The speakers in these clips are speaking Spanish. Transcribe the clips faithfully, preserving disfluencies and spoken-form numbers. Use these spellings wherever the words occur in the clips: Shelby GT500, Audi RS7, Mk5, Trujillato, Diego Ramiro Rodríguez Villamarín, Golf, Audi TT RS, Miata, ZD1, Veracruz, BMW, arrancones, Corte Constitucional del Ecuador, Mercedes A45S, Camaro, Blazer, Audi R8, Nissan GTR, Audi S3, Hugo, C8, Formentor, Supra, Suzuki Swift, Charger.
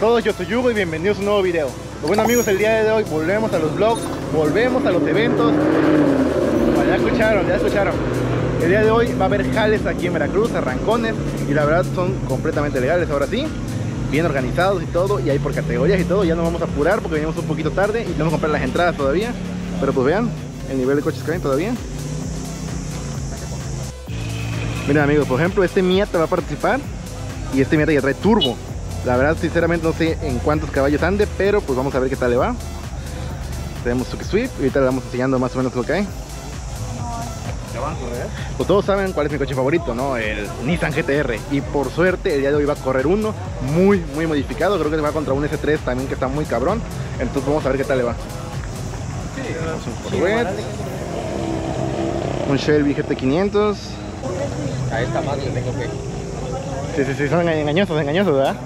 todos, yo soy Hugo y bienvenidos a un nuevo video. Bueno amigos, el día de hoy volvemos a los vlogs, volvemos a los eventos. Ya escucharon, ya escucharon. El día de hoy va a haber jales aquí en Veracruz, arrancones, y la verdad son completamente legales ahora sí, bien organizados y todo, y hay por categorías y todo. Ya nos vamos a apurar porque venimos un poquito tarde y tenemos que comprar las entradas todavía, pero pues vean el nivel de coches que hay todavía. Miren amigos, por ejemplo, este Miata va a participar y este Miata ya trae turbo. La verdad, sinceramente no sé en cuántos caballos ande, pero pues vamos a ver qué tal le va. Tenemos Suzuki Swift y ahorita le vamos enseñando más o menos lo que hay. Pues todos saben cuál es mi coche favorito, ¿no? El Nissan G T R. Y por suerte el día de hoy va a correr uno muy, muy modificado. Creo que va contra un S tres también que está muy cabrón. Entonces vamos a ver qué tal le va. Tenemos un Corvette, un Shelby G T quinientos. A esta madre le tengo que... Sí, sí, sí, son engañosos, engañosos, ¿verdad?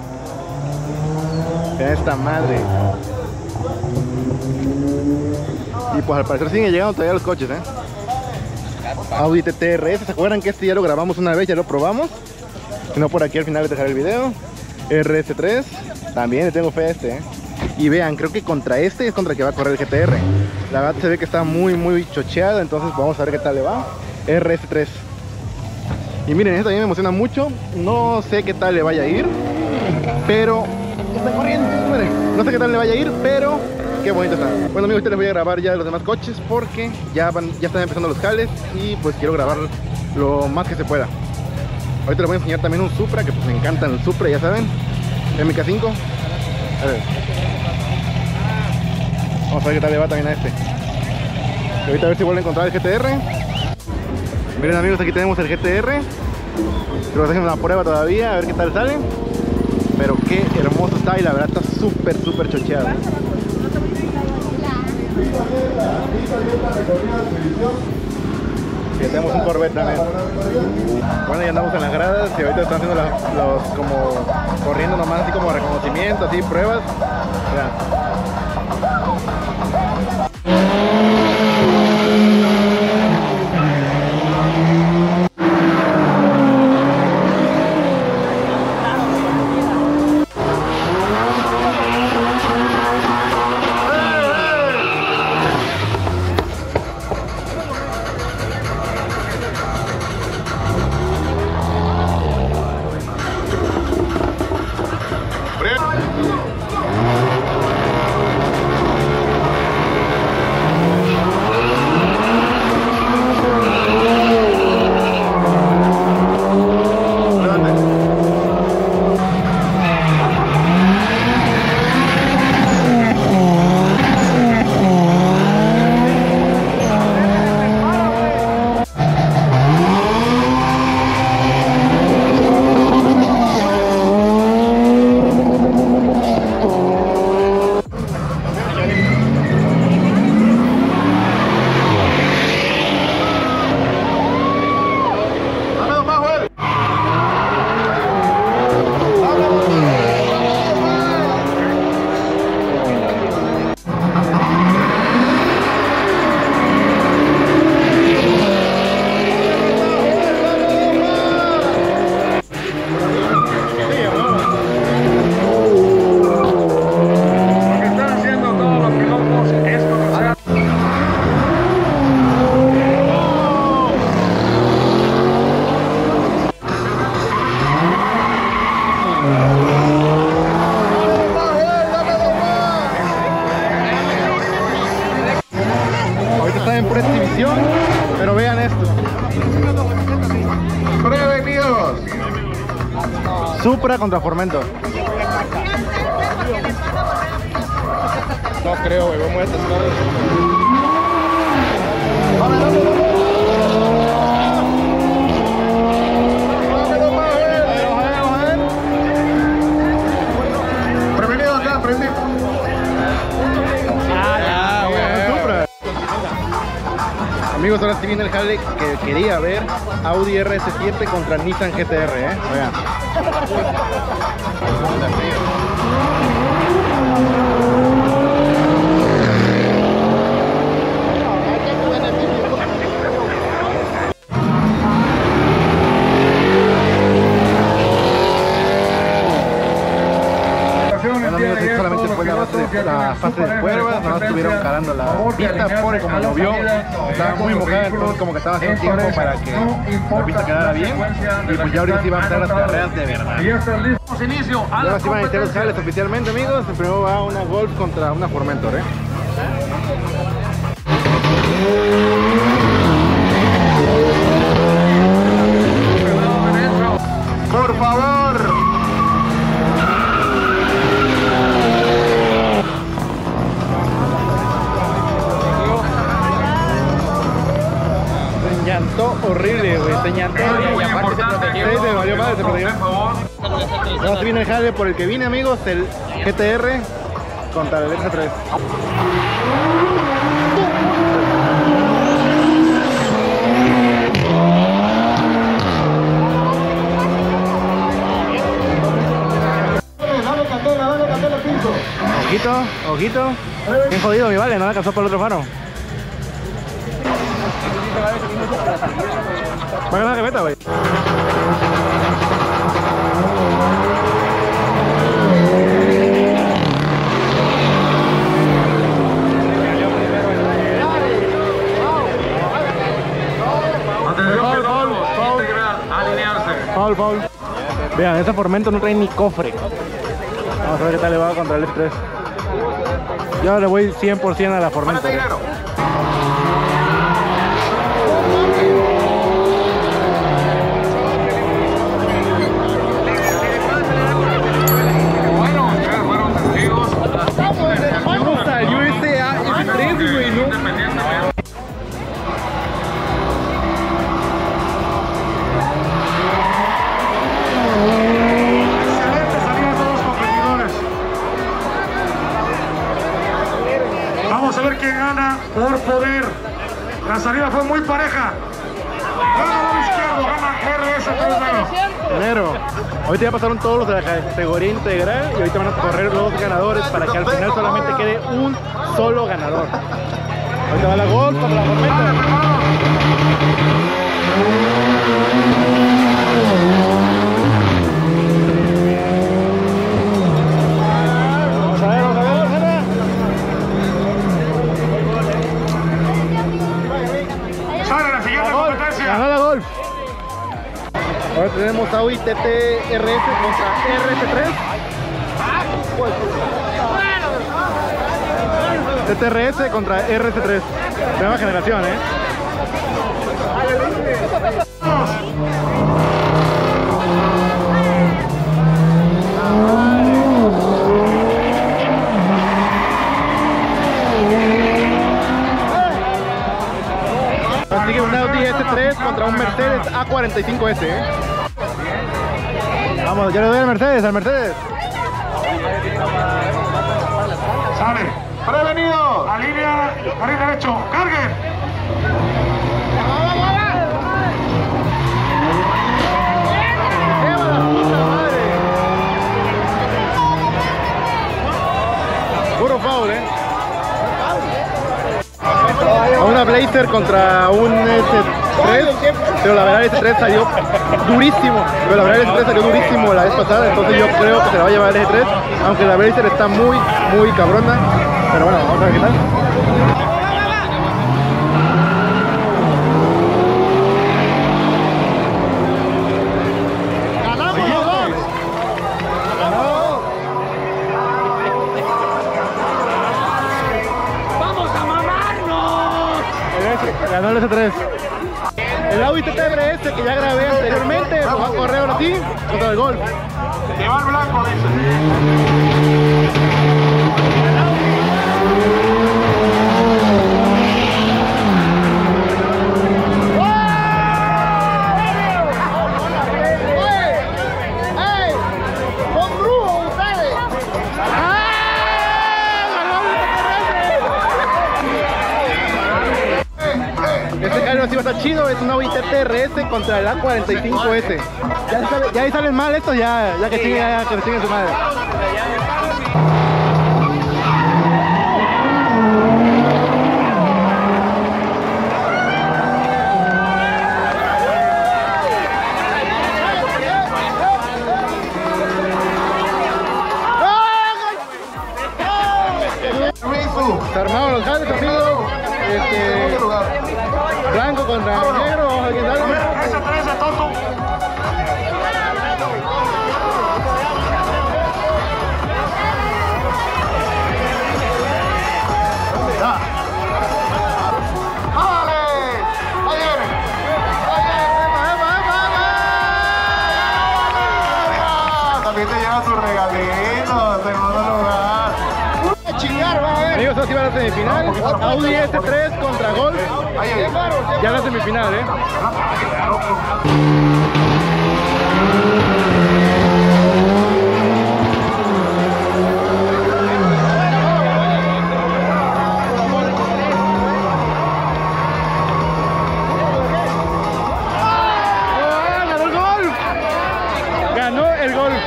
A esta madre. Y pues al parecer siguen llegando todavía los coches, ¿eh? Audi T T R S, ¿se acuerdan que este ya lo grabamos una vez? Ya lo probamos. Si no, por aquí al final les dejaré el video. R S tres, también le tengo fe a este, ¿eh? Y vean, creo que contra este es contra el que va a correr el G T R. La verdad se ve que está muy muy chocheado, entonces vamos a ver qué tal le va. R S tres. Y miren, esto a mí me emociona mucho. No sé qué tal le vaya a ir, pero... Está corriendo, miren. No sé qué tal le vaya a ir, pero... Qué bonito está. Bueno amigos, les voy a grabar ya los demás coches porque ya van, ya están empezando los jales y pues quiero grabar lo más que se pueda. Ahorita les voy a enseñar también un Supra, que pues me encantan el Supra, ya saben. M K cinco. A ver. Vamos a ver qué tal le va también a este. Y ahorita a ver si vuelve a encontrar el G T R. Miren amigos, aquí tenemos el G T R. Creo que hacen una prueba todavía, a ver qué tal sale. Pero qué hermoso está y la verdad está súper, súper chocheado. Sí, tenemos un Corvette también. Bueno, ya andamos en las gradas y ahorita están haciendo los, los como corriendo nomás así como reconocimiento, así pruebas. Mira. Supra contra Formento. No creo, güey, vamos a testar. Amigos, ahora sí viene el jale que quería ver. Audi R S siete contra Nissan G T R, ¿eh? Oigan. la fase de pruebas, no estuvieron calando la pista porque, como lo vio, estaba muy mojada, entonces como que estaba haciendo tiempo para que la pista quedara bien. Y pues ya ahorita sí van a estar las carreras de verdad. Ahora sí van a iniciar los sales oficialmente, amigos. Primero va una Golf contra una Formentor, ¿eh? Por favor. Se llantó horrible, güey. Se llantó horrible. Y aparte se protegió. Sí, se valió madre, se protegió. Vamos a vino el jale por el que vine, amigos. El G T R contra el R tres. Ojito, ojito. Bien jodido mi vale, no alcanzó por el otro faro. Va a ganar la meta, güey. Foul, foul. Vean, ese Formentor no trae ni cofre. Vamos a ver qué tal le va contra el F tres. Yo le voy cien por ciento a la Formentor. Por poder, la salida fue muy pareja. Gana lado izquierdo, gana R S tres. Ahorita ya pasaron todos los de la categoría integral y ahorita van a correr los ganadores para que al final solamente quede un solo ganador. Ahorita va la Golf para la Corvette. Vamos a ver, vamos a ver. Ganó la Golf. Ahora tenemos Audi T T R S contra R S tres. T T R S contra R S tres. Nueva generación, ¿eh? Sigue un Audi R S tres contra un Mercedes A cuarenta y cinco S. ¿Eh? Vamos, yo le doy al Mercedes, al Mercedes. Sale. Prevenido. Alinea, carril derecho. Carguen. Puro foul, ¿eh? A una Blazer contra un S tres, pero la verdad el S tres salió durísimo, pero la verdad el S tres salió durísimo la vez pasada, entonces yo creo que se la va a llevar el S tres, aunque la Blazer está muy, muy cabrona, pero bueno, vamos a ver qué tal. Ganó el S tres. El Audi T T R S que ya grabé anteriormente, pues va a correr ahora sí contra el Golf. Se va el blanco, sí va a estar chido, es un Audi T T R S contra el A cuarenta y cinco S. Ya, sale, ya ahí salen mal estos, ya, ya que siguen ya, que siguen su madre. Blanco contra negro, vamos a quitarlo. Ese trece, tonto. Amigos, así va la semifinal, Audi T T R S contra Golf, ya la semifinal, eh. ¡Ah, ganó el Golf! Ganó el Golf.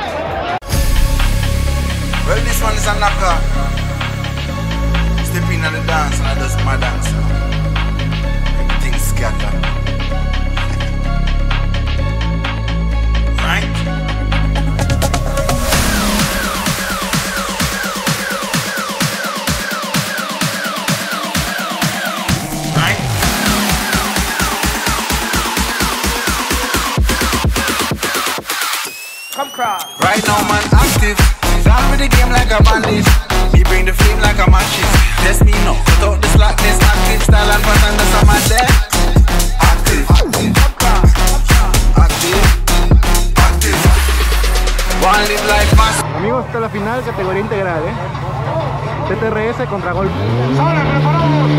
Well, this one is a knocker. Stepping on the dance and I does my dance. Everything scatter. Right? Right? Come crowd. Right now man active. He's out with the game like a bandit. He bring the flame like a matches. That's me now. Cut out the slackness, active style and pattern. That's a match there. Active, active, active, active. One live like mass. Amigos, hasta la final, categoría integral, eh. T T R S contra Golf. ¡Sale, preparamos!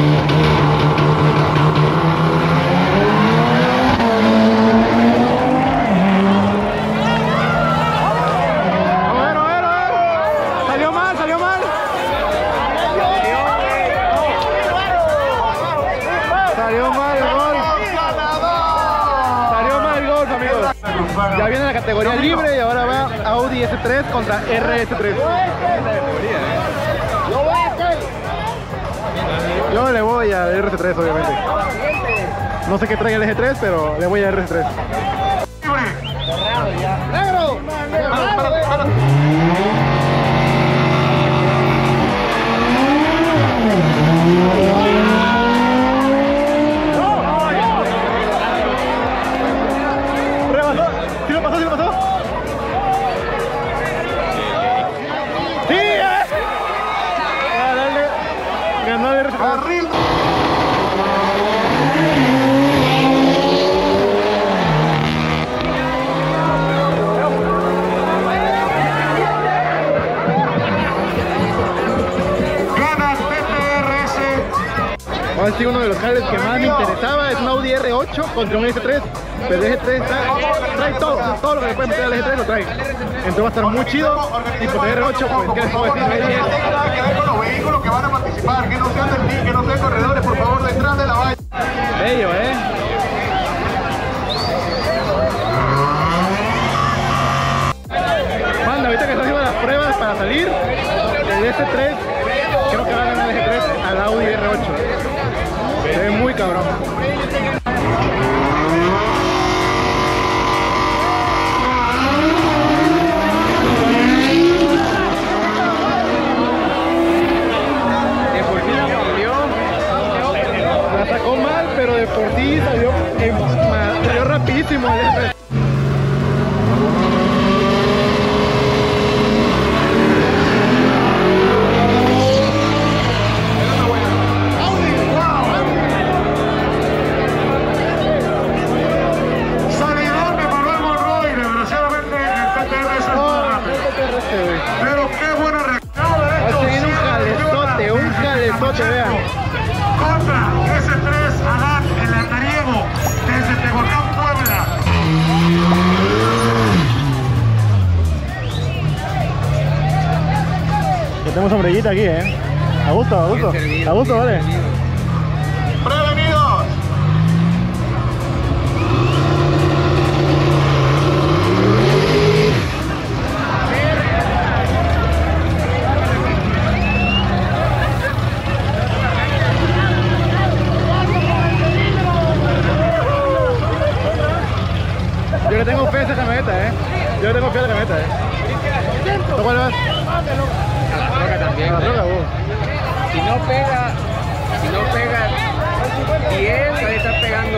Ya viene la categoría libre y ahora va Audi S tres contra R S tres. Yo le voy a R S tres, obviamente. No sé qué trae el eje tres, pero le voy a R S tres. ¡Negro! Ahora sí, uno de los carros que más me interesaba es un Audi R ocho contra un S tres, pero el S tres trae, trae todo, todo lo que le pueden meter al S tres lo trae, entonces va a estar muy chido. Y por el R ocho, pues, ¿qué les puedo decir? Que ver con los vehículos que van a participar, que no sean del team, que no sean corredores, por favor, detrás de la valla. Bello, eh. Manda, ahorita que están haciendo las pruebas para salir, el S tres creo que va a ganar el S tres al Audi R ocho. Se ve muy cabrón. De por sí salió. La sacó mal, pero de por sí salió, eh, salió rapidísimo. Tenemos sombrillita aquí, eh. A gusto, a gusto. A gusto, vale. ¡Prevenidos! Yo le tengo fe a esa camioneta, eh. Yo le tengo fe a la camioneta, eh. ¿Tú cuál vas? A la troca también. A la troca, vos. Si no pega, si no pega diez, ahí está pegando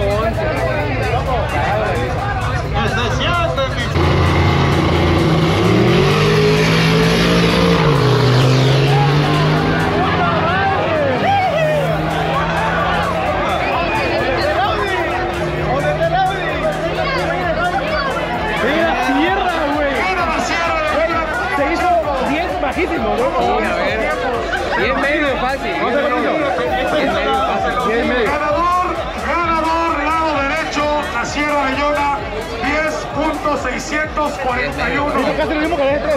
bajísimo, ¿no? Una vez. diez medio es fácil. diez medio fácil. diez medio. Ganador, ganador, lado derecho, la Sierra de Llona, diez punto seiscientos cuarenta y uno. Casi lo mismo que la E tres.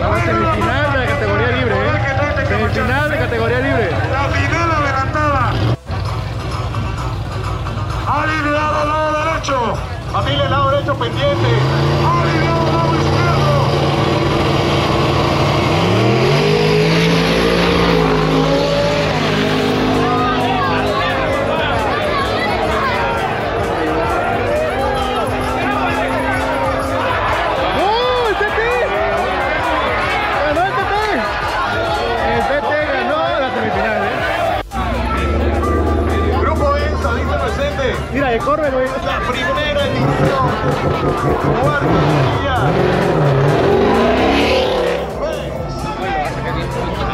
Vamos a semifinal de la categoría libre, ¿eh? Semifinal de categoría libre. La final adelantada. Ari, lado, lado derecho. Familia, lado derecho pendiente. Ari, lado, lado izquierdo. Corre, güey. La primera edición. Cuarta día.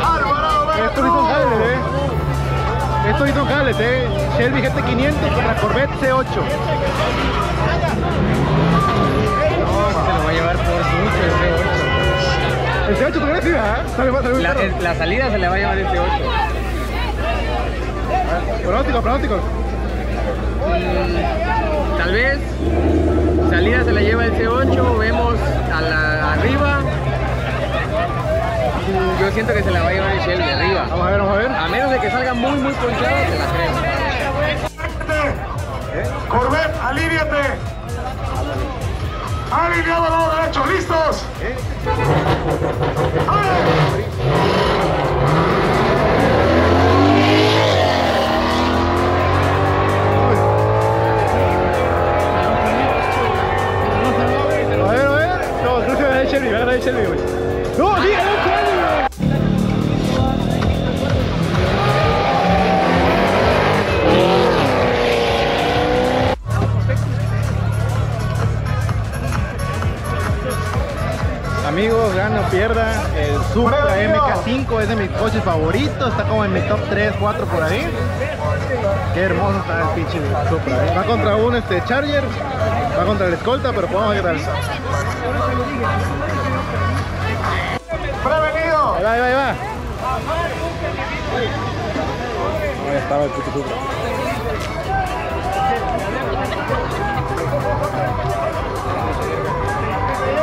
Alvarado Vélez. Esto hizo Gales, eh. Esto hizo Gales, eh. Shelby G T quinientos con la Corvette C ocho. No, se lo va a llevar por mucho el C ocho. ¿El C ocho tú crees, eh? La, el, la salida se le va a llevar el C ocho. Pronóstico, pronóstico. Mm, tal vez salida se la lleva el C ocho, vemos a la arriba. Yo siento que se la va a llevar el Shelby arriba. Vamos a ver, vamos a ver. A menos de que salga muy, muy ponchado, se la creo. ¿Eh? Corvette, aliviate. Aliviado al lado derecho, listos. ¿Eh? ¡Ale! Amigos, ya no pierdan, el Supra M K cinco es de mis coches favoritos, está como en mi top tres, cuatro por ahí. Qué hermoso está el pinche Supra, ¿eh? Va contra un este, Charger, va contra el Escolta, pero podemos ver qué tal. ¡Prevenido! Ahí va, ahí va, ahí va. Ahí estaba el puto Supra.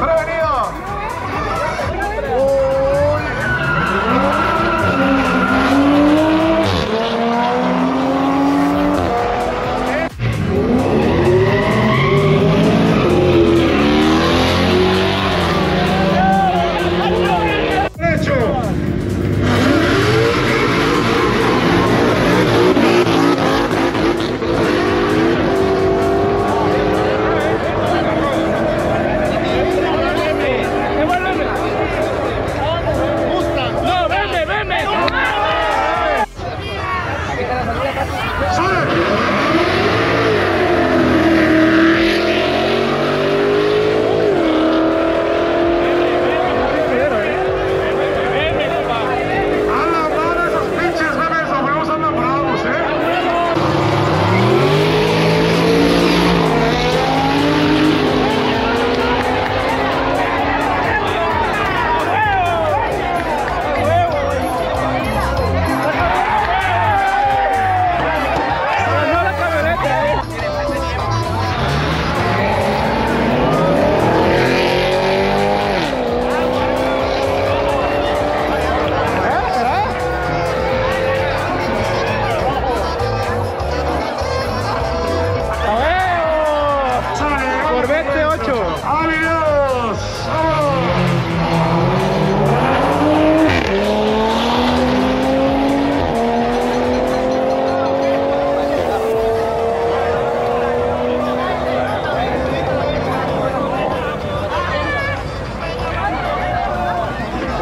¡Prevenido!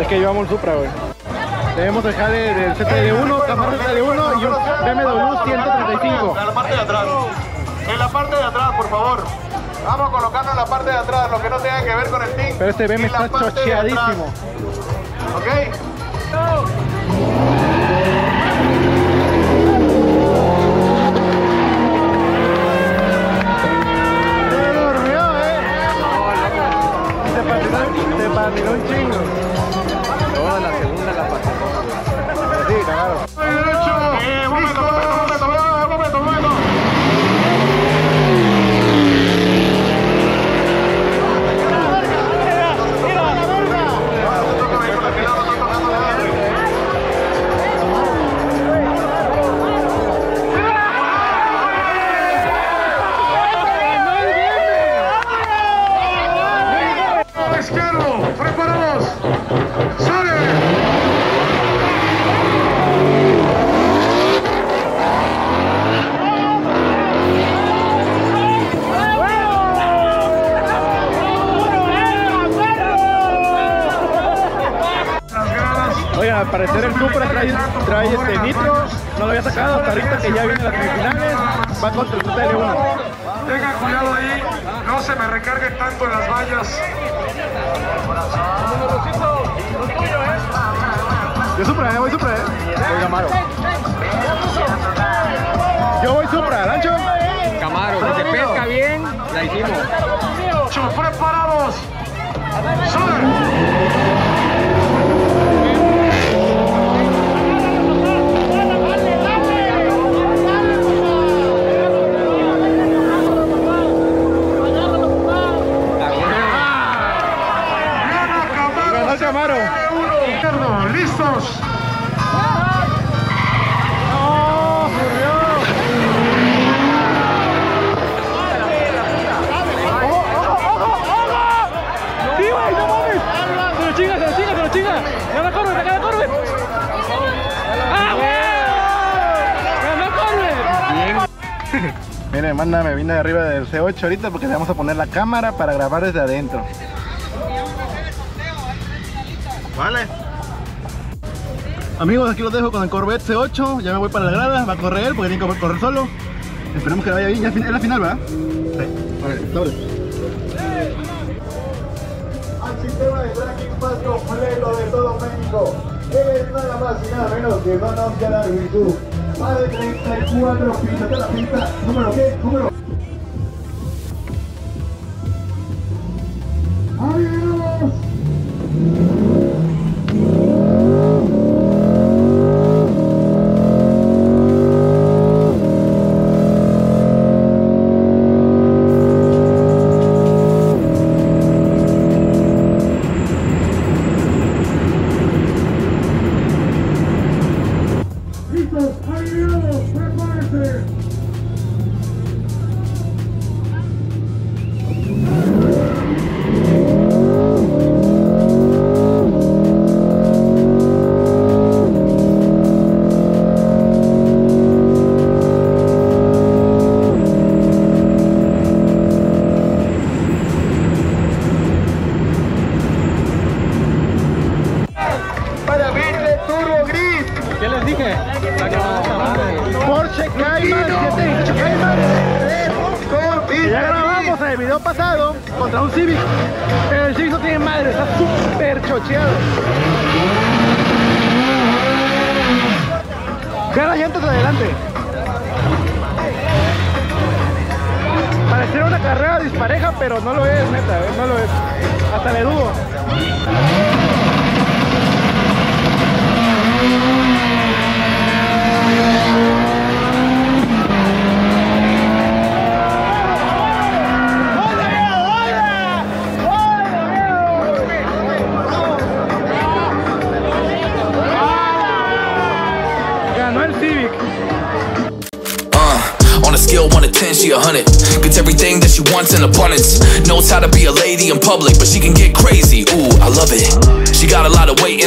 Que llevamos el Supra, güey. Debemos dejar el, el Z D uno, Camaro Z D uno y un B M W ciento treinta y cinco. En la parte de atrás. En la parte de atrás, por favor. Vamos colocando en la parte de atrás, lo que no tenga que ver con el team. Pero este B M está chocheadísimo. ¿Ok? Se patinó un chingo. al parecer el Supra trae, trae este nitro, no lo había sacado hasta ahorita que ya viene las semifinales, va contra el Z D uno. Tengan cuidado ahí, no se me recargue tanto en las vallas. Yo Supra, eh, voy Supra, eh. Voy Camaro. Yo voy Supra, Lancho. Camaro, si se pesca bien, la hicimos. Chau, preparados. ¡Sube! ¡Listos! ¡Oh, por Dios! ¡Oh, oh, oh, oh! ¡Sí, güey! ¡No mames! ¡Se lo chinga, se lo chinga, se lo chinga! ¡Ya la Corvette, acá la Corvette! ¡Ah, güey! ¡Ganó Corvette! Mira, hermana, me vine de arriba del C ocho ahorita porque le vamos a poner la cámara para grabar desde adentro. Vale. Amigos, aquí los dejo con el Corvette C ocho, ya me voy para la grada, va a correr porque tiene que correr solo. Esperemos que vaya bien, ya es la final, ¿verdad? Sí. A ver, sobre. Al sistema de tracking más completo de todo México, es nada más y nada menos que Van Off de la Virtud. Más de treinta y cuatro pistas de la pista, número qué, número. Pareciera una carrera dispareja, pero no lo es, neta, no lo es. Hasta le dudo. Skill one to ten, she a hundred. Gets everything that she wants in abundance. Knows how to be a lady in public, but she can get crazy. Ooh, I love it. She got a lot of weight in